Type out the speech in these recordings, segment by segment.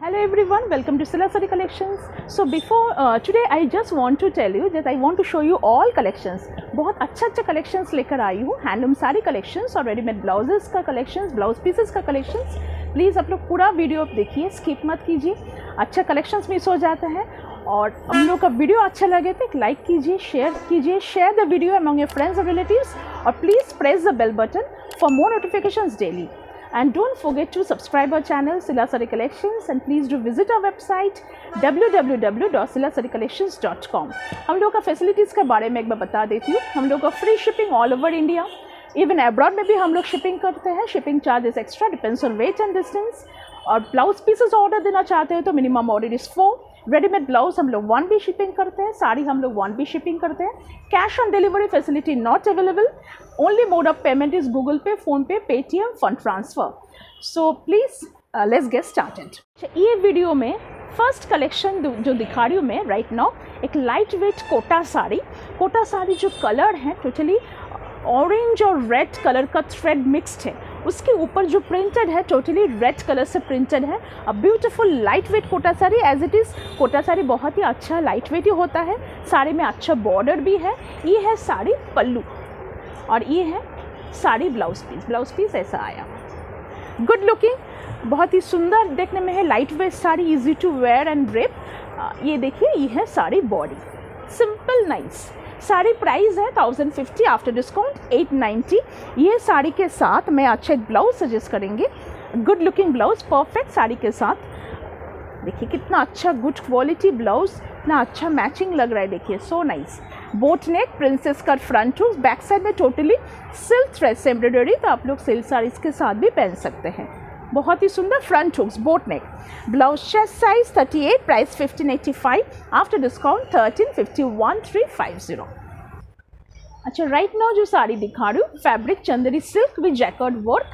Hello everyone, welcome to Sila Saree Collections. So before today I just want to tell you that I want to show you all collections. बहुत अच्छा collections लेकर आई हूँ, handloom sari collections और readymade blouses का collections, blouse pieces का collections. Please आप लोग पूरा वीडियो आप देखिए, स्किप मत कीजिए, अच्छा collections मिस हो जाता है. और हम लोग का वीडियो अच्छा लगे तो एक लाइक कीजिए, share the video among your friends और रिलेटिव्स और please press the bell button for more notifications daily. And don't forget to subscribe our channel Sila Saree Collections and please do visit our website www.silasareecollections.com. हम लोग का facilities के बारे में एक बार बता देती हूँ. हम लोग का free shipping all over India, even abroad में भी हम लोग शिपिंग करते हैं. Shipping charges extra depends on weight and distance. और ब्लाउज पीसेस ऑर्डर देना चाहते हो तो minimum order is 4. Readymade blouse हम लोग 1 भी शिपिंग करते हैं, साड़ी हम लोग 1 भी शिपिंग करते हैं. Cash on delivery facility not available. Only mode of payment is Google Pay, PhonePe, Paytm, fund transfer. So please let's get started. ये वीडियो में फर्स्ट कलेक्शन जो दिखा रही हूँ मैं राइट नाउ, एक लाइट वेट कोटा साड़ी. कोटा साड़ी जो कलर है टोटली ऑरेंज और रेड कलर का थ्रेड मिक्स्ड है. उसके ऊपर जो प्रिंटेड है टोटली रेड कलर से प्रिंटेड है. A beautiful light weight Kota sari as it is. Kota sari बहुत ही अच्छा लाइट वेट ही होता है. साड़ी में अच्छा बॉर्डर भी है. ये है साड़ी पल्लू और ये है sari blouse piece. Blouse piece ऐसा आया, गुड लुकिंग, बहुत ही सुंदर देखने में है. Light weight sari, easy to wear and drape. ये देखिए, ये है sari body, simple nice. Sari price है 1050, आफ्टर डिस्काउंट 890. ये साड़ी के साथ मैं अच्छा एक ब्लाउज सजेस्ट करेंगे. Good looking blouse, perfect sari के साथ. देखिए कितना अच्छा गुड क्वालिटी ब्लाउज, इतना अच्छा मैचिंग लग रहा है. देखिए so nice. Boat neck, princess cut front hook, back side में टोटली सिल्क थ्रेड से एम्ब्रॉयडरी. तो आप लोग सिल्क साड़ीज़ के साथ भी पहन सकते हैं. बहुत ही सुंदर front hooks, boat neck. Blouse chest size 38, price 1585, after discount 1351,350. अच्छा राइट नाउ जो साड़ी दिखा रही हूँ, fabric Chanderi silk with jacquard work,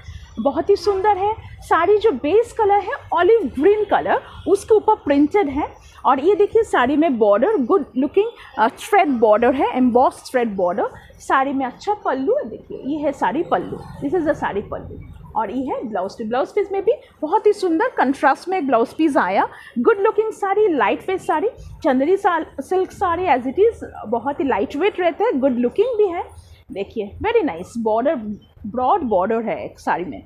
बहुत ही सुंदर है. साड़ी जो बेस कलर है ऑलिव ग्रीन कलर, उसके ऊपर प्रिंटेड है. और ये देखिए साड़ी में border, good looking thread border है, एम्बॉस्ड थ्रेड बॉर्डर. साड़ी में अच्छा पल्लू है. देखिए ये है sari pallu, this is the sari pallu. और ये है ब्लाउज पीस. ब्लाउज पीस में भी बहुत ही सुंदर कंट्रास्ट में एक ब्लाउज पीस आया. Good looking sari, light weight sari, Chanderi silk sari as it is. बहुत ही लाइट वेट रहता है, गुड लुकिंग भी है. देखिए very nice border, broad border है एक साड़ी में.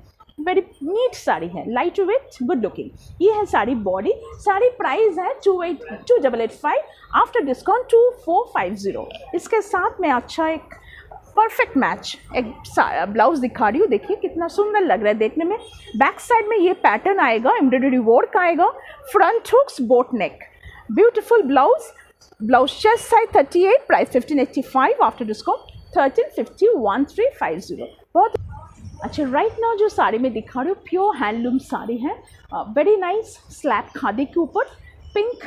वेरी नीट साड़ी है, लाइट वेट, गुड लुकिंग. ये है साड़ी बॉडी. साड़ी प्राइस है 282885, आफ्टर डिस्काउंट 2450. इसके साथ में अच्छा एक परफेक्ट मैच एक ब्लाउज दिखा रही हूँ. देखिए कितना सुंदर लग रहा है देखने में. बैक साइड में ये पैटर्न आएगा, एम्ब्रॉयडरी वर्क आएगा, front hooks, boat neck. Beautiful blouse. Blouse chest size 38, price 1585, after discount 1351,350. बहुत अच्छा. राइट नाउ जो साड़ी में दिखा रही हूँ, प्योर हैंडलूम साड़ी है. वेरी नाइस, स्लैब खादी के ऊपर, पिंक,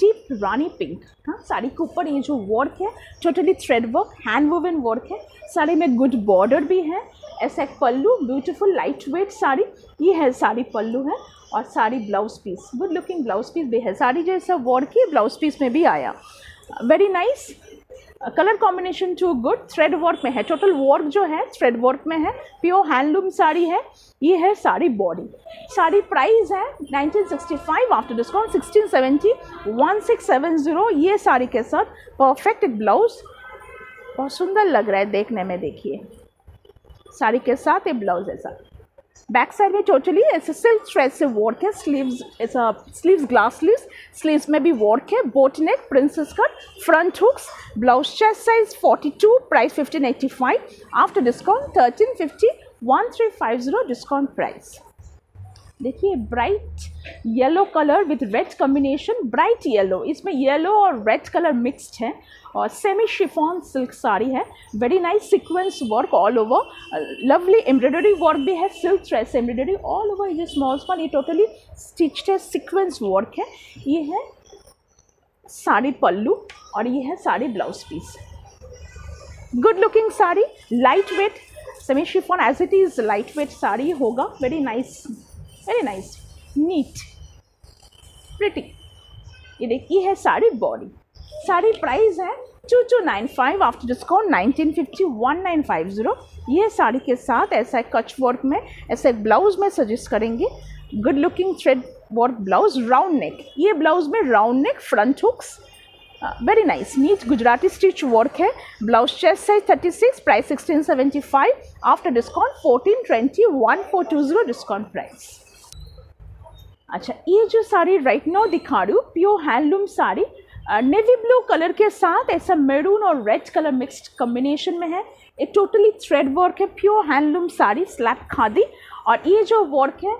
डीप रानी पिंक. हाँ, साड़ी के ऊपर ये जो वर्क है totally thread work, hand woven work है. साड़ी में गुड बॉर्डर भी है. ऐसा एक pallu, beautiful light weight sari. ये है साड़ी पल्लू है. और sari blouse piece, good looking blouse piece भी है. साड़ी जैसा वर्क ही ब्लाउज पीस में भी आया. Very nice colour combination too good. Thread work में है, टोटल वर्क जो है थ्रेड वर्क में है. प्योर हैंडलूम साड़ी है. ये है साड़ी बॉडी. साड़ी प्राइस है 1965, आफ्टर डिस्काउंट 1670, 1670. ये साड़ी के साथ परफेक्ट ब्लाउज, बहुत सुंदर लग रहा है देखने में. देखिए साड़ी के साथ ये ब्लाउज ऐसा. बैक साइड में टोटली ऐसे सिल्क थ्रेड से वर्क है. स्लीव्स ऐसा, स्लीव्स ग्लास स्लीव्स, स्लीव्स में भी वर्क है. Boat neck, princess cut, front hooks. Blouse chest size 42, price 1585, after discount 1350,1350 discount price. देखिए bright yellow colour with red combination, bright yellow. इसमें yellow और red colour mixed है. और semi chiffon silk sari है. Very nice sequence work all over, lovely embroidery work भी है. Silk thread से embroidery all over. ये स्मॉल स्मॉल, ये टोटली स्टिच्ड है, सीक्वेंस वर्क है. ये है साड़ी पल्लू और ये है sari blouse piece. Good looking sari, light weight, semi chiffon as it is light weight sari होगा. Very nice, very nice, neat, pretty. ये देखिए है साड़ी बॉडी. साड़ी प्राइस है 2295, आफ्टर डिस्काउंट 1950,1950. ये साड़ी के साथ ऐसा एक कच वर्क में ऐसा एक ब्लाउज में सजेस्ट करेंगे. Good looking thread work blouse round neck, ये ब्लाउज में round neck front hooks, very nice, neat Gujarati stitch work है। Blouse chest size 36, price 1675, after discount 1420, 1420 discount price. अच्छा, ये जो साड़ी राइट नाउ दिखा रही हूँ pure handloom sari navy blue colour के साथ ऐसा मैरून और रेड कलर मिक्स्ड कॉम्बिनेशन में है। ये टोटली थ्रेड वर्क है, pure handloom sari slab khadi, और ये जो वर्क है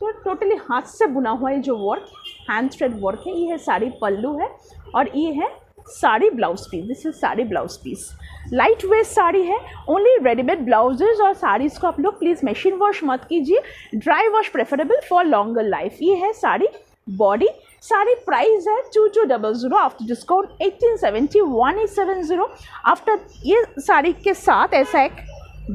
तो टोटली हाथ से बुना हुआ ये जो वर्क हैंड थ्रेड वर्क है। ये है साड़ी पल्लू है और ये है sari blouse piece, this is sari blouse piece. Light weight sari है, ओनली रेडीमेड ब्लाउजेज और साड़ीज़ को आप लोग प्लीज़ मशीन वॉश मत कीजिए, dry wash preferable for longer life. ये है साड़ी बॉडी, साड़ी प्राइस है 2200, आफ्टर डिस्काउंट 1870, 1870। आफ्टर ये साड़ी के साथ ऐसा एक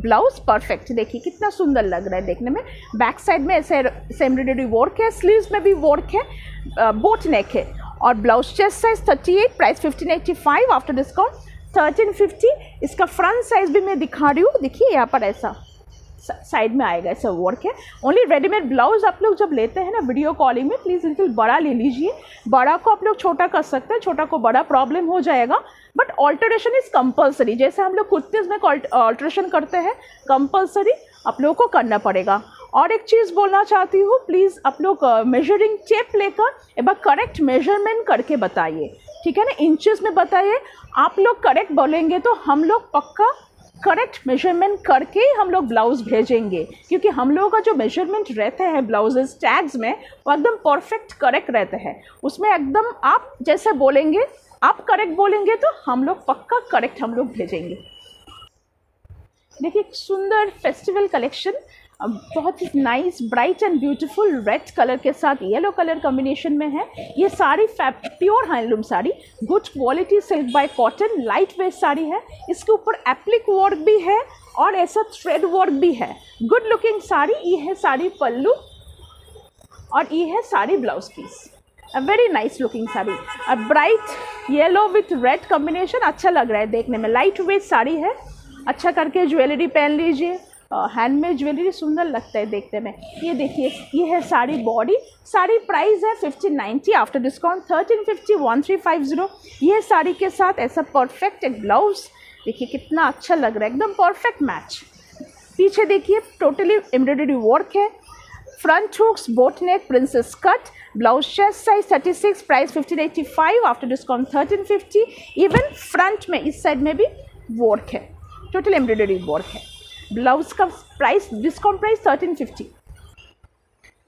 ब्लाउज परफेक्ट, देखिए कितना सुंदर लग रहा है देखने में। बैक साइड में ऐसे एम्ब्रॉयडरी वर्क है, स्लीव्स में भी वर्क है, बोट नेक है, और blouse chest size 38, price 1585, after discount 1350। इसका फ्रंट साइज भी मैं दिखा रही हूँ, देखिए यहाँ पर ऐसा साइड में आएगा, ऐसा वर्क है। ओनली रेडीमेड ब्लाउज आप लोग जब लेते हैं ना वीडियो कॉलिंग में, प्लीज़ बिल्कुल बड़ा ले लीजिए, बड़ा को आप लोग छोटा कर सकते हैं, छोटा को बड़ा प्रॉब्लम हो जाएगा, बट ऑल्टरेशन इज़ कंपलसरी। जैसे हम लोग कुर्ते में ऑल्टरेशन करते हैं, कंपलसरी आप लोगों को करना पड़ेगा। और एक चीज़ बोलना चाहती हूँ, प्लीज़ आप लोग मेजरिंग टेप लेकर एक बार करेक्ट मेजरमेंट करके बताइए, ठीक है ना, इंचेस में बताइए। आप लोग करेक्ट बोलेंगे तो हम लोग पक्का करेक्ट मेजरमेंट करके हम लोग ब्लाउज़ भेजेंगे, क्योंकि हम लोगों का जो मेजरमेंट रहता है ब्लाउजेज टैग्स में वो एकदम परफेक्ट करेक्ट रहता है, उसमें एकदम आप जैसे बोलेंगे, आप करेक्ट बोलेंगे तो हम लोग पक्का करेक्ट हम लोग भेजेंगे। देखिए सुंदर फेस्टिवल कलेक्शन, बहुत ही nice bright and beautiful red colour के साथ येलो कलर कॉम्बिनेशन में है। ये sari pure handloom sari, good quality silk by cotton, light weight sari है। इसके ऊपर एप्लिक वर्क भी है और ऐसा थ्रेड वर्क भी है, गुड लुकिंग साड़ी। ये है साड़ी पल्लू और ये है sari blouse piece, very nice looking sari, bright yellow with red combination, अच्छा लग रहा है देखने में। लाइट वेस्ट साड़ी है, अच्छा करके ज्वेलरी पहन लीजिए, हैंडमेड ज्वेलरी सुंदर लगता है देखने में। ये देखिए, ये है साड़ी बॉडी, साड़ी प्राइस है 1590, आफ्टर डिस्काउंट 1350, 1350। ये साड़ी के साथ ऐसा परफेक्ट एक ब्लाउज, देखिए कितना अच्छा लग रहा है, एकदम परफेक्ट मैच। पीछे देखिए टोटली एम्ब्रॉयडरी वर्क है, front hooks, boat neck, princess cut. Blouse chest size 36, price 1585, after discount 1350। Even front में इस साइड में भी वर्क है, टोटल एम्ब्रॉयडरी वर्क है। ब्लाउज़ का प्राइस डिस्काउंट प्राइस 1350।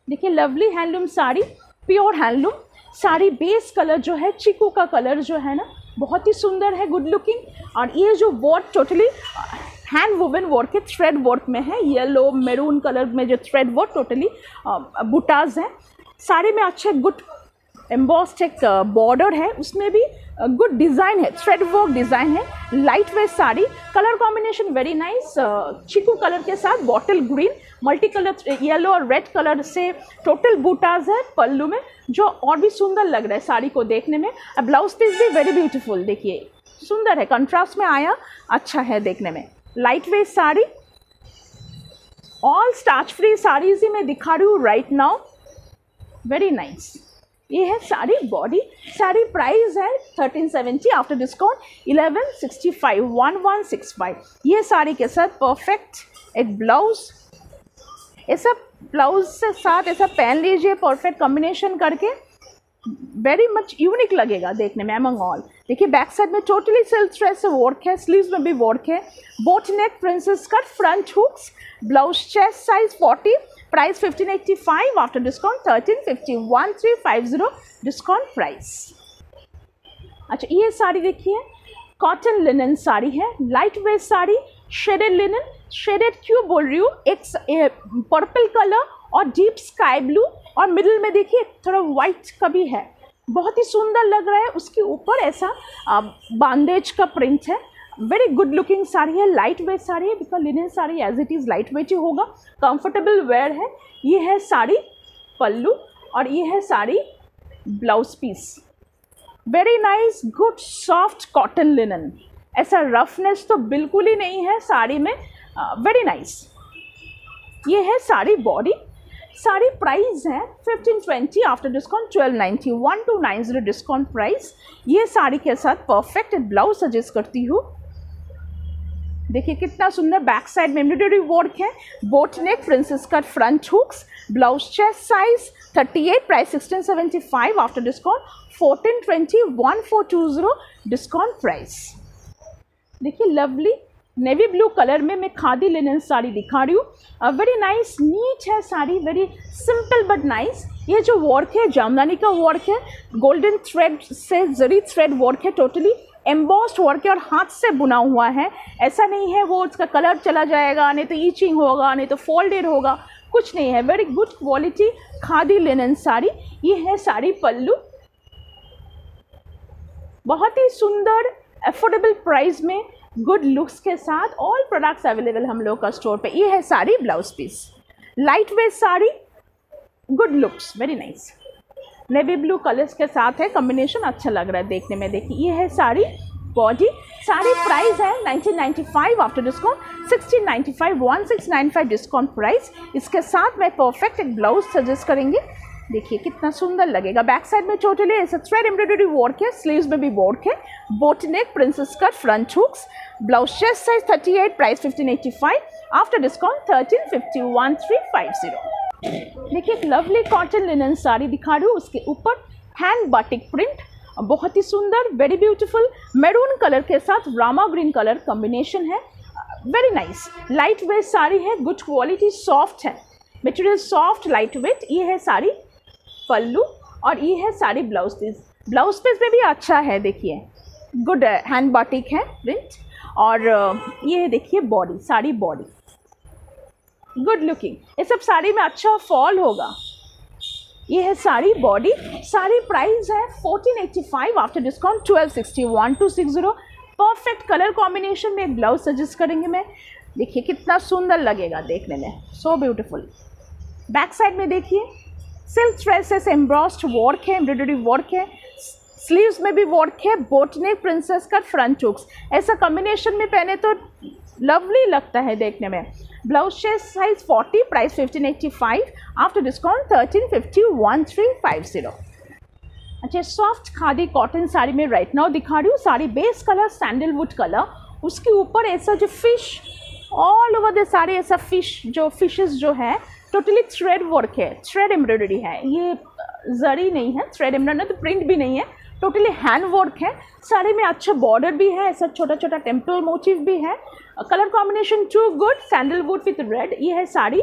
देखिए lovely handloom sari, pure handloom sari, base colour जो है चीकू का कलर जो है ना बहुत ही सुंदर है, गुड लुकिंग। और ये जो work totally hand woven work के थ्रेड वर्क में है, येलो मैरून कलर में जो थ्रेड वर्क टोटली बुटाज है। साड़ी में अच्छे गुड एम्बॉस्ड एक बॉर्डर है, उसमें भी गुड डिज़ाइन है, थ्रेड वर्क डिज़ाइन है। Light weight sari, colour combination very nice, चीकू कलर के साथ bottle green, multi colour yellow और रेड कलर से टोटल बूटाज है पल्लू में, जो और भी सुंदर लग रहा है साड़ी को देखने में। ब्लाउज पीस भी वेरी ब्यूटीफुल, देखिए सुंदर है, कंट्रास्ट में आया, अच्छा है देखने में। Light weight sari, all starch free saris ही मैं दिखा रही हूँ राइट नाउ, वेरी नाइस। ये है साड़ी बॉडी, साड़ी प्राइस है 1370, आफ्टर डिस्काउंट 1165, 1165। ये साड़ी के साथ परफेक्ट एक ब्लाउज, ऐसा ब्लाउज से साथ ऐसा पहन लीजिए, परफेक्ट कॉम्बिनेशन करके वेरी मच यूनिक लगेगा देखने में अमंग ऑल। देखिए बैक साइड में टोटली सिल्क थ्रेड से वर्क है, स्लीव्स में भी वर्क है, boat neck, princess cut, front hooks. Blouse chest size 40, price 1585, after discount 1350, 1350 discount price. अच्छा ये साड़ी देखिए कॉटन लिनन साड़ी है, light weight sari, shaded linen, shaded क्यों बोल रही हूँ, एक पर्पल कलर और डीप स्काई ब्लू, और मिडिल में देखिए थोड़ा वाइट का भी है, बहुत ही सुंदर लग रहा है। उसके ऊपर ऐसा बांदेज का प्रिंट है, वेरी गुड लुकिंग साड़ी है, लाइट वेट साड़ी है, because linen sari as it is light weight ही होगा, कंफर्टेबल वेयर है। ये है साड़ी पल्लू और ये है sari blouse piece, very nice good soft cotton linen, ऐसा रफनेस तो बिल्कुल ही नहीं है साड़ी में, वेरी नाइस। ये है साड़ी बॉडी, सारी प्राइस हैं 1520 आफ्टर डिस्काउंट 1290 1290 डिस्काउंट प्राइस। ये साड़ी के साथ परफेक्ट ब्लाउज सजेस्ट करती हूँ। देखिए कितना सुंदर बैक साइड में एम्ब्रॉयडरी वर्क है, boat neck princess cut front hooks, blouse chest size 38, price 1675 after discount 1420 1420 discount price. देखिए लवली नेवी ब्लू कलर में मैं खादी लिनन साड़ी दिखा रही हूँ। वेरी नाइस नीट है sari, very simple but nice. ये जो वर्क है जामदानी का वर्क है, गोल्डन थ्रेड से जरी थ्रेड वर्क है, टोटली एम्बॉस्ड वर्क है और हाथ से बुना हुआ है। ऐसा नहीं है वो उसका कलर चला जाएगा, नहीं तो ईचिंग होगा, नहीं तो फोल्डेड होगा, कुछ नहीं है। Very good quality khadi linen sari. ये है साड़ी पल्लू, बहुत ही सुंदर एफोर्डेबल प्राइस में गुड लुक्स के साथ। ऑल प्रोडक्ट्स अवेलेबल हम लोग का स्टोर पे। ये है sari blouse piece, light weight sari, good looks, very nice. Navy blue colours के साथ है, कॉम्बिनेशन अच्छा लग रहा है देखने में। देखिए ये है साड़ी बॉडी, साड़ी प्राइस है 1995 आफ्टर डिस्काउंट 1695 1695 डिस्काउंट प्राइस। इसके साथ मैं परफेक्ट एक ब्लाउज सजेस्ट करेंगे। देखिए कितना सुंदर लगेगा। बैक साइड में टोटली ऐसा थ्रेड एम्ब्रॉयडरी वर्क है, स्लीव्स में भी वर्क है, boat neck princess cut front hooks, blouse chest size 38, price 1585 after discount 1350 1350। देखिए एक लवली कॉटन लिनन साड़ी दिखा रही हूँ, उसके ऊपर हैंड बाटिक प्रिंट, बहुत ही सुंदर, वेरी ब्यूटीफुल, मैरून कलर के साथ रामा ग्रीन कलर कॉम्बिनेशन है, very nice. Light weight sari है, गुड क्वालिटी, सॉफ्ट है मटेरियल, सॉफ्ट लाइट वेट। ये है साड़ी पल्लू और ये है sari blouse piece. Blouse piece में भी अच्छा है, देखिए गुड हैंड बाटिक है प्रिंट, और ये देखिए body, sari body good looking. ये सब साड़ी में अच्छा फॉल होगा। ये है साड़ी बॉडी, साड़ी प्राइस है 1485 after discount 1260 1260। Perfect colour combination में ब्लाउज सजेस्ट करेंगे मैं। देखिए कितना सुंदर लगेगा देखने में, सो ब्यूटिफुल। बैक साइड में देखिए सिल्क थ्रेड्स एम्ब्रॉस्ड वर्क है, एम्ब्रॉयडरी वर्क है, स्लीव्स में भी वर्क है, boat neck princess cut front hooks. ऐसा कॉम्बिनेशन में पहने तो लवली लगता है देखने में। Blouse chest size 40, price 1585 after discount 1350 1350। अच्छा सॉफ्ट खादी कॉटन साड़ी में राइट नाउ दिखा रही हूँ। Sari base colour sandalwood colour, उसके ऊपर ऐसा जो fish all over the sari, ऐसा फिश जो फिशेस जो है, टोटली थ्रेड वर्क है, थ्रेड एम्ब्रॉयडरी है। ये जरी नहीं है, थ्रेड एम्ब्रॉयडरी तो प्रिंट भी नहीं है, टोटली हैंड वर्क है। साड़ी में अच्छा बॉर्डर भी है, ऐसा छोटा छोटा टेम्पल मोटिव भी है। Colour combination too good, sandalwood with red. ये है साड़ी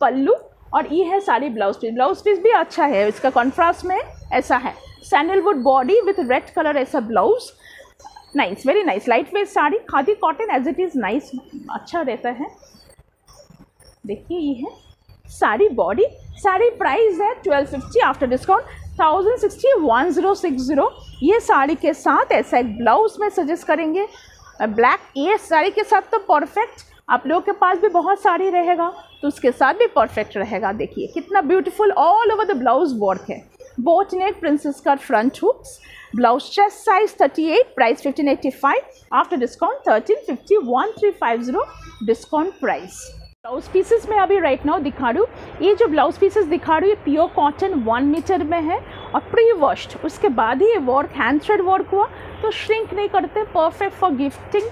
पल्लू और ये है sari blouse piece. Blouse piece भी अच्छा है, इसका कॉन्ट्रास्ट में ऐसा है sandalwood body with red colour, ऐसा blouse, nice, very nice. Light weight sari khadi cotton as it is, nice, अच्छा रहता है। देखिए ये है साड़ी बॉडी, साड़ी प्राइस है 1250 आफ्टर डिस्काउंट 1060 1060। ये साड़ी के साथ ऐसा एक ब्लाउज में सजेस्ट करेंगे ब्लैक। ये साड़ी के साथ तो परफेक्ट, आप लोगों के पास भी बहुत साड़ी रहेगा तो उसके साथ भी परफेक्ट रहेगा। देखिए कितना beautiful all over the blouse work है, boat neck princess cut front hooks, blouse chest size 38, price 1585 after discount 1350 1350 discount price. Blouse pieces में अभी राइट नाउ दिखा रही हूँ। ये जो ब्लाउज पीसेस दिखा रही हूँ ये प्योर कॉटन 1 मीटर में है और प्री वॉश्ड, उसके बाद ही ये वर्क हैंड थ्रेड वर्क हुआ, तो श्रिंक नहीं करते, परफेक्ट फॉर गिफ्टिंग,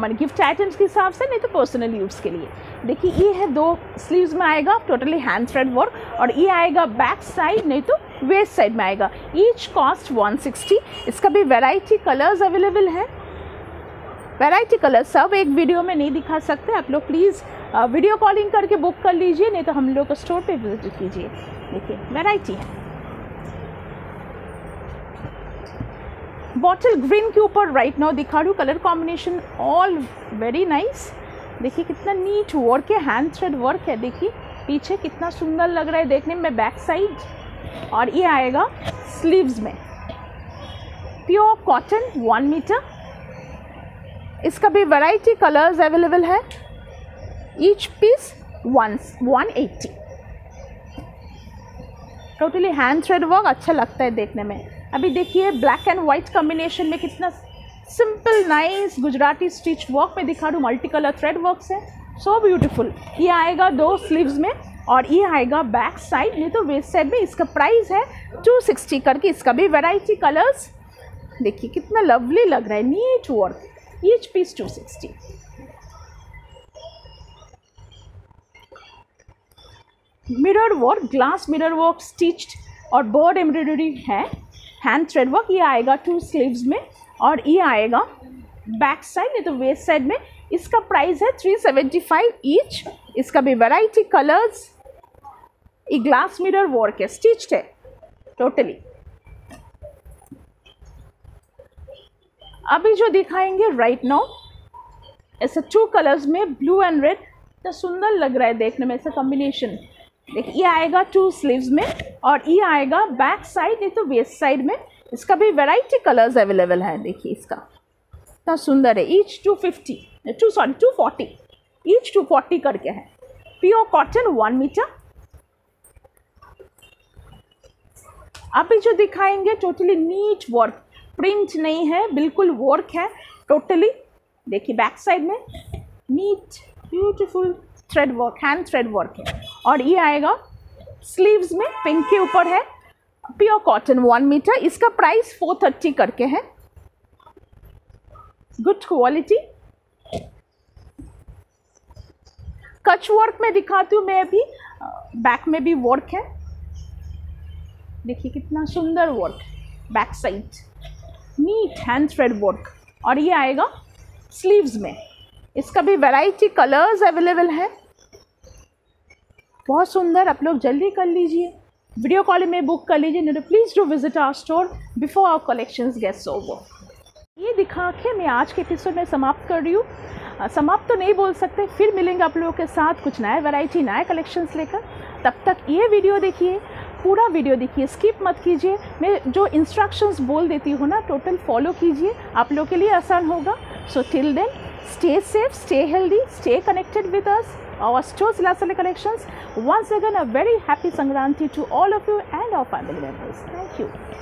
मान गिफ्ट आइटम्स के हिसाब से, नहीं तो पर्सनल यूज़ के लिए। देखिए ये है 2 स्लीव्स में आएगा, टोटली हैंड थ्रेड वर्क, और ये आएगा बैक साइड नहीं तो वेस्ट साइड में आएगा। Each cost 160। इसका भी वैरायटी कलर्स अवेलेबल है, वैरायटी कलर सब एक वीडियो में नहीं दिखा सकते, आप लोग प्लीज़ वीडियो कॉलिंग करके बुक कर लीजिए, नहीं तो हम लोग स्टोर पे विजिट कीजिए। देखिए वैरायटी है। बॉटल ग्रीन के ऊपर राइट नाउ दिखा दूँ, colour combination all very nice. देखिए कितना नीट वर्क है, हैंड थ्रेड वर्क है। देखिए पीछे कितना सुंदर लग रहा है देखने में बैक साइड, और ये आएगा स्लीव्स में, प्योर कॉटन 1 मीटर। इसका भी वैरायटी कलर्स अवेलेबल है। Each piece 180, totally hand thread work, अच्छा लगता है देखने में। अभी देखिए ब्लैक एंड वाइट कॉम्बिनेशन में कितना simple nice Gujarati stitch work में दिखा दूँ, मल्टी कलर थ्रेड वर्क है, सो ब्यूटीफुल। ये आएगा 2 स्लीव्स में और ये आएगा बैक साइड। नहीं तो वेस्ट साइड में इसका प्राइस है 260 करके। इसका भी वैरायटी कलर्स देखिए कितना लवली लग रहा है, neat work. Each piece 260। Mirror work, glass mirror work stitched और बर्ड एम्ब्रॉयडरी है, हैंड थ्रेड वर्क। ये आएगा 2 स्लीव्स में और ये आएगा बैक साइड नहीं तो वेस्ट साइड में। इसका प्राइस है 375 ईच। इसका भी वैरायटी कलर्स। ये ग्लास मिरर वर्क है, स्टिच्ड है टोटली। अभी जो दिखाएंगे राइट नाउ ऐसे 2 कलर्स में, ब्लू एंड रेड। तो सुंदर लग रहा है देखने में ऐसा कॉम्बिनेशन। देखिए ये आएगा 2 स्लीव्स में और ये आएगा बैक साइड नहीं तो वेस्ट साइड में। इसका भी वैरायटी कलर्स अवेलेबल है। देखिए इसका कितना सुंदर है। ईच 240 ईच 240 करके है। Pure cotton 1 metre. अभी जो दिखाएंगे टोटली नीट वर्क, प्रिंट नहीं है, बिल्कुल वर्क है टोटली। देखिए बैक साइड में neat beautiful thread work, hand thread work है। और ये आएगा स्लीव्स में, पिंक के ऊपर है, प्योर कॉटन 1 मीटर। इसका प्राइस 430 करके है। Good quality. कच वर्क में दिखाती हूँ मैं अभी। बैक में भी वर्क है। देखिए कितना सुंदर work back side, neat hand thread work. और ये आएगा स्लीव्स में। इसका भी वैरायटी कलर्स अवेलेबल है। बहुत सुंदर। आप लोग जल्दी कर लीजिए, वीडियो कॉल में बुक कर लीजिए। नहीं तो please do visit our store before our collections gets over. ये दिखा के मैं आज के एपिसोड में समाप्त कर रही हूँ। समाप्त तो नहीं बोल सकते, फिर मिलेंगे आप लोगों के साथ कुछ नया वैरायटी, नया कलेक्शंस लेकर। तब तक ये वीडियो देखिए, पूरा वीडियो देखिए, स्किप मत कीजिए। मैं जो इंस्ट्रक्शंस बोल देती हूँ ना, टोटल फॉलो कीजिए, आप लोग के लिए आसान होगा। So till then stay safe, stay healthy, stay connected with us, our store सिला sari collections. Once again a very happy Sankranti to all of you and our family members. Thank you.